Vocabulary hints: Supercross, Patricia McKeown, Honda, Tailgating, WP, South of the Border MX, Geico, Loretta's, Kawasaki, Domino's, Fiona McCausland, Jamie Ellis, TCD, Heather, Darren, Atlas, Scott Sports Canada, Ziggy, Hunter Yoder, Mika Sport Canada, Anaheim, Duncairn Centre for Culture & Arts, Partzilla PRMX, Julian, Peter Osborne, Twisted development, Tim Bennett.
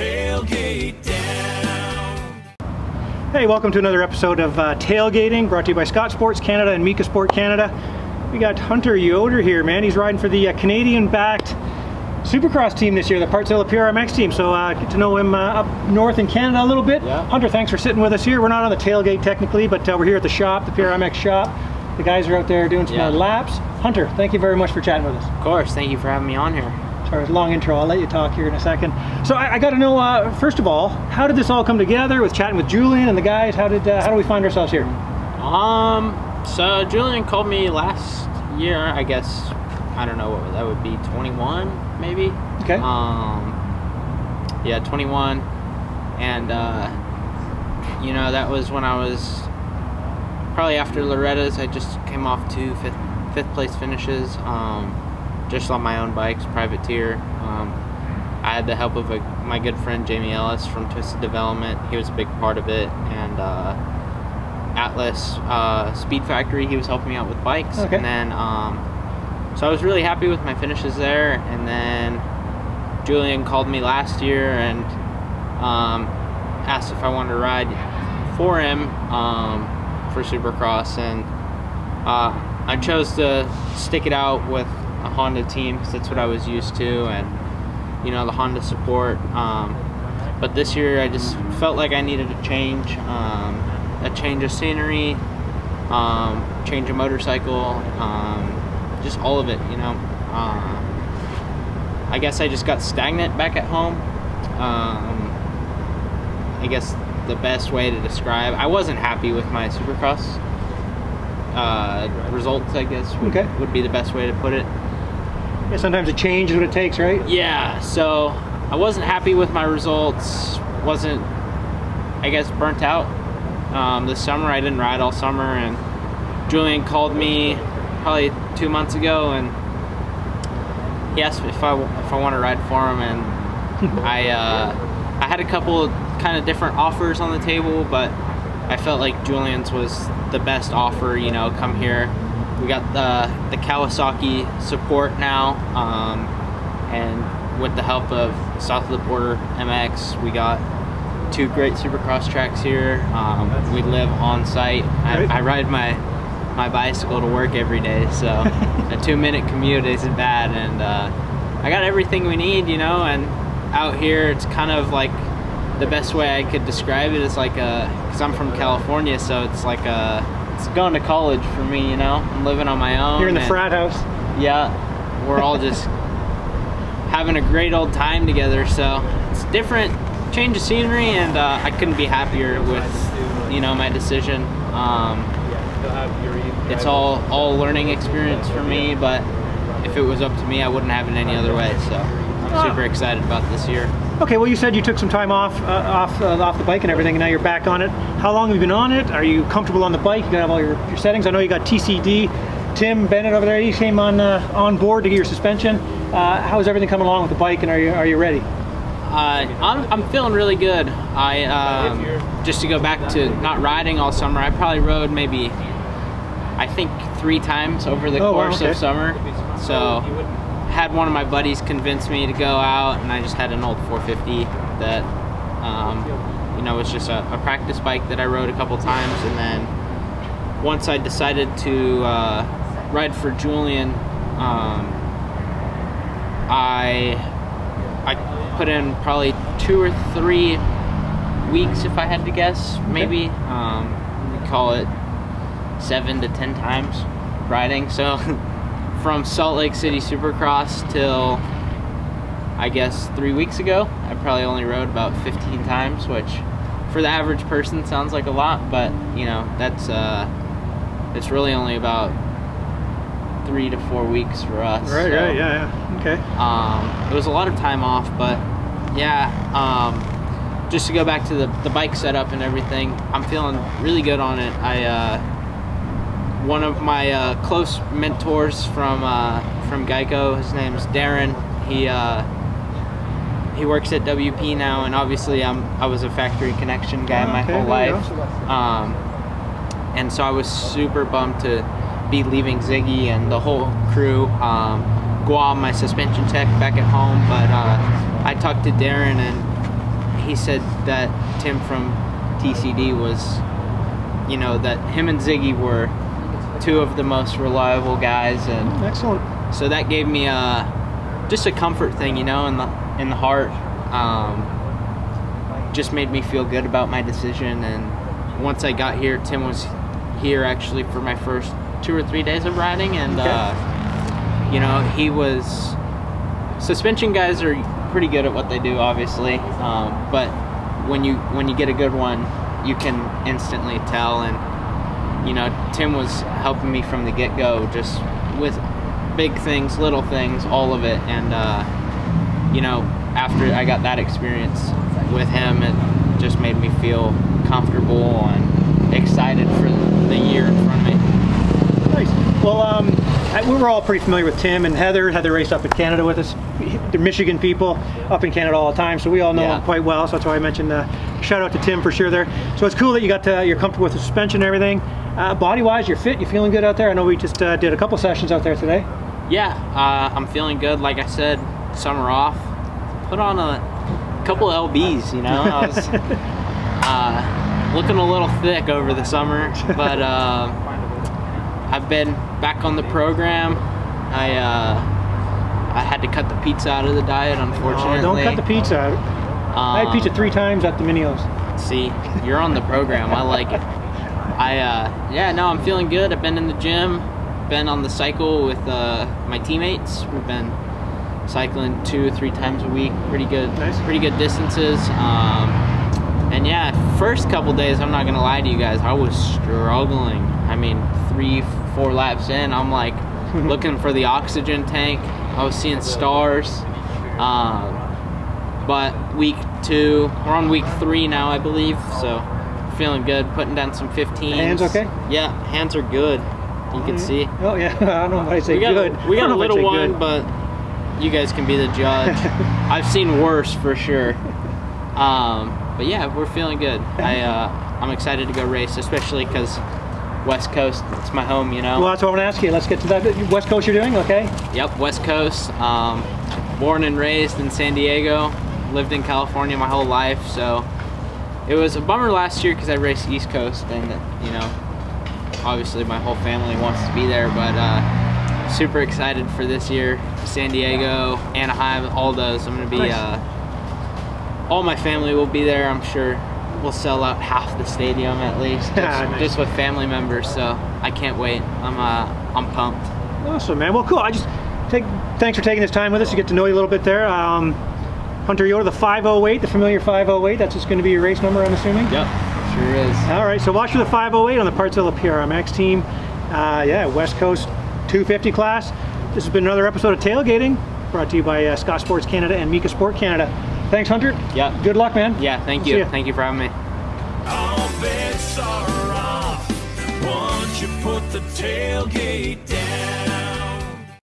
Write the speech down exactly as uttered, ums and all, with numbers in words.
tailgate down. Hey, welcome to another episode of uh, Tailgating, brought to you by Scott Sports Canada and Mika Sport Canada. We got Hunter Yoder here, man. He's riding for the uh, Canadian-backed Supercross team this year, the Partzilla P R M X team. So uh, get to know him uh, up north in Canada a little bit. Yeah. Hunter, thanks for sitting with us here. We're not on the tailgate technically, but uh, we're here at the shop, the P R M X shop. The guys are out there doing some yeah. uh, laps. Hunter, thank you very much for chatting with us. Of course, thank you for having me on here. Sorry, long intro. I'll let you talk here in a second. So I, I got to know, uh, first of all, how did this all come together with chatting with Julian and the guys? How did uh, how do we find ourselves here? Um, so Julian called me last year, I guess. I don't know, that would be twenty-one, maybe? Okay. Um, yeah, twenty-one. And, uh, you know, that was when I was, probably after Loretta's, I just came off two fifth, fifth place finishes, um, just on my own bikes, privateer. Um, I had the help of a, my good friend Jamie Ellis from Twisted Development. He was a big part of it. And uh, Atlas, uh, Speed Factory, he was helping me out with bikes. Okay. And then... Um, So I was really happy with my finishes there, and then Julian called me last year and um, asked if I wanted to ride for him um, for Supercross, and uh, I chose to stick it out with a Honda team because that's what I was used to, and you know, the Honda support. Um, but this year I just felt like I needed a change, um, a change of scenery, um, change of motorcycle. Um, just all of it, you know. Um, I guess I just got stagnant back at home. Um, I guess the best way to describe, I wasn't happy with my Supercross uh, results, I guess, would, okay. would be the best way to put it. Yeah, sometimes a change is what it takes, right? Yeah, so I wasn't happy with my results, wasn't, I guess, burnt out. Um, this summer, I didn't ride all summer, and Julian called me probably two months ago, and he asked me if I if I want to ride for him, and I uh, I had a couple kind of different offers on the table, but I felt like Julian's was the best offer. You know, come here. We got the the Kawasaki support now, um, and with the help of South of the Border M X, we got two great Supercross tracks here. Um, we live on site. I, I ride my my bicycle to work every day, so a two minute commute isn't bad, and uh, I got everything we need, you know. And out here, it's kind of like the best way I could describe it is like a, because I'm from California, so it's like a, it's going to college for me, you know. I'm living on my own. You're in the frat house. Yeah, we're all just having a great old time together, so it's different, change of scenery, and uh, I couldn't be happier with, you know, my decision. Um, It's all all learning experience for me, but if it was up to me, I wouldn't have it any other way. So I'm super excited about this year. Okay, well, you said you took some time off uh, off uh, off the bike and everything, and now you're back on it. How long have you been on it? Are you comfortable on the bike? You got all your, your settings. I know you got T C D, Tim Bennett over there. He came on uh, on board to get your suspension. Uh, how is everything coming along with the bike, and are you are you ready? Uh, I'm, I'm feeling really good. I um, just to go back to not riding all summer, I probably rode maybe, I think, three times over the oh, course okay. of summer. So had one of my buddies convince me to go out, and I just had an old four fifty that, um, you know, was just a, a practice bike that I rode a couple times. And then once I decided to uh, ride for Julian, um, I, I put in probably two or three weeks, if I had to guess, maybe. Um, we call it seven to ten times riding, so from Salt Lake City Supercross till I guess three weeks ago, I probably only rode about fifteen times, which for the average person sounds like a lot, but you know, that's uh it's really only about three to four weeks for us, right? So, right, yeah, yeah, okay. Um it was a lot of time off, but yeah, um just to go back to the, the bike setup and everything, I'm feeling really good on it. I uh One of my uh, close mentors from uh, from Geico, his name's Darren. He uh, he works at W P now, and obviously I'm I was a factory connection guy my okay, whole life, um, and so I was super bummed to be leaving Ziggy and the whole crew. Um, Guam, my suspension tech, back at home, but uh, I talked to Darren, and he said that Tim from T C D was, you know, that him and Ziggy were two of the most reliable guys, and excellent. So that gave me a just a comfort thing, you know, in the in the heart. Um, just made me feel good about my decision. And once I got here, Tim was here actually for my first two or three days of riding, and okay. uh, you know, he was suspension guys are pretty good at what they do, obviously, um, but when you when you get a good one, you can instantly tell. And you know, Tim was helping me from the get-go, just with big things, little things, all of it. And, uh, you know, after I got that experience with him, it just made me feel comfortable and excited for the year in front of me. Nice. Well, um, we were all pretty familiar with Tim and Heather. Heather raced up in Canada with us. They're Michigan people up in Canada all the time, so we all know yeah. them quite well. So that's why I mentioned uh, shout out to Tim for sure there. So it's cool that you got to, you're comfortable with the suspension and everything. Uh, body-wise, you're fit, you're feeling good out there. I know we just uh, did a couple sessions out there today. Yeah, uh, I'm feeling good. Like I said, summer off, put on a couple L Bs, you know. I was uh, looking a little thick over the summer, but uh, I've been back on the program. I uh, I had to cut the pizza out of the diet, unfortunately. Oh, don't cut the pizza out. Um, I had pizza three times at the Domino's. See, you're on the program. I like it. I, uh, yeah, no, I'm feeling good. I've been in the gym, been on the cycle with uh, my teammates. We've been cycling two, three times a week. Pretty good, nice. Pretty good distances. Um, and yeah, first couple days, I'm not gonna lie to you guys, I was struggling. I mean, three, four laps in, I'm like looking for the oxygen tank. I was seeing stars, um, but week two, we're on week three now, I believe, so feeling good, putting down some fifteens. Hands okay? Yeah, hands are good, you can see. Oh yeah, I don't know if I say we got, good. We got a little one, good. But you guys can be the judge. I've seen worse for sure, um, but yeah, we're feeling good. I, uh, I'm excited to go race, especially because West Coast, it's my home, you know. Well, that's what I want to ask you. Let's get to that. West Coast you're doing, okay? Yep, West Coast. Um, born and raised in San Diego. Lived in California my whole life, so it was a bummer last year because I raced East Coast, and, you know, obviously my whole family wants to be there, but uh, super excited for this year. San Diego, Anaheim, all those. I'm going to be, nice. uh, all my family will be there, I'm sure. We'll sell out half the stadium at least, just, nice. Just with family members. So I can't wait. I'm uh, I'm pumped. Awesome, man. Well, cool. I just take thanks for taking this time with us to get to know you a little bit there. Um, Hunter Yoder, the five oh eight, the familiar five oh eight. That's just going to be your race number, I'm assuming. Yep, sure is. All right. So watch for the five oh eight on the Partzilla P R M X team. Uh, yeah, West Coast two fifty class. This has been another episode of Tailgating, brought to you by uh, Scott Sports Canada and Mika Sport Canada. Thanks, Hunter. Yeah. Good luck, man. Yeah, thank you. Thank you for having me. All bets are off once you put the tailgate down.